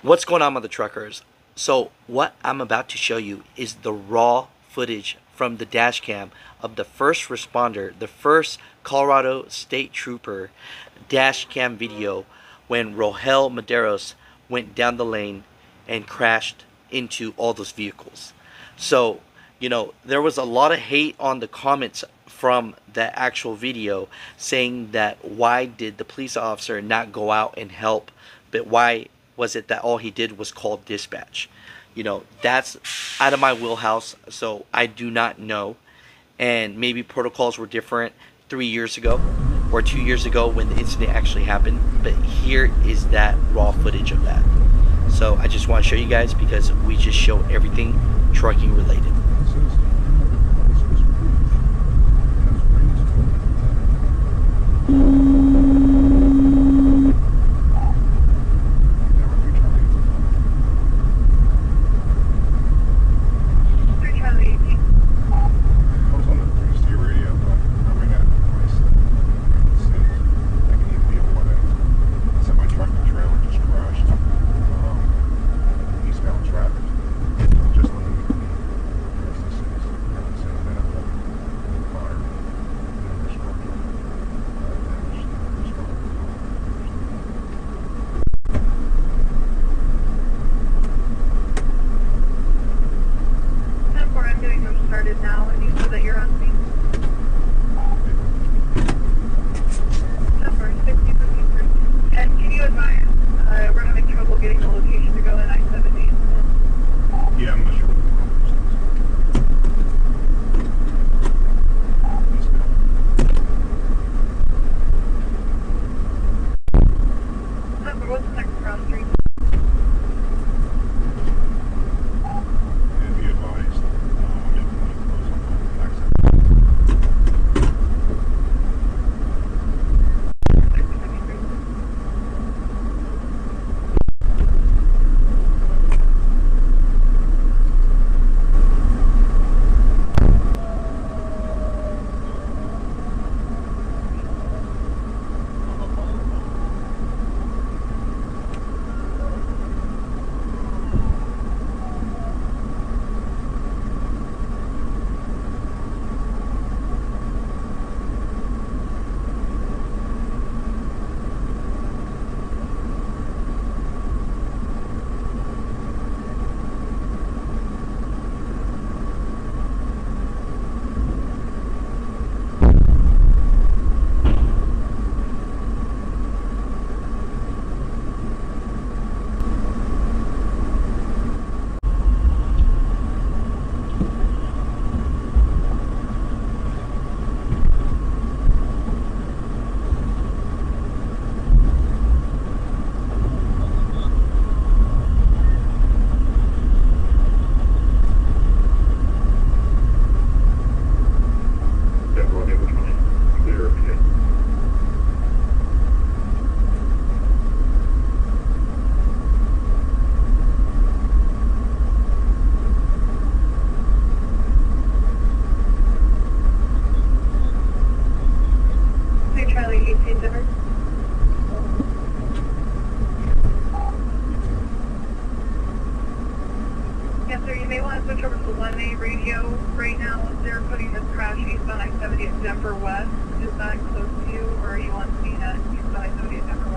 What's going on, Mother Truckers? So what I'm about to show you is the raw footage from the dash cam of the first responder, the first Colorado State Trooper dash cam video when Rogel Mederos went down the lane and crashed into all those vehicles. So, you know, there was a lot of hate on the comments from the actual video saying that why did the police officer not go out and help, but why was it that all he did was call dispatch? You know, that's out of my wheelhouse, so I do not know. And maybe protocols were different 3 years ago or 2 years ago when the incident actually happened, but here is that raw footage of that. So I just want to show you guys because we just show everything trucking related. Yes, sir, you may want to switch over to the 1A radio right now. They're putting this crash eastbound I-70 at Denver West. Is that close to you, or are you on scene at eastbound I-70 at Denver West?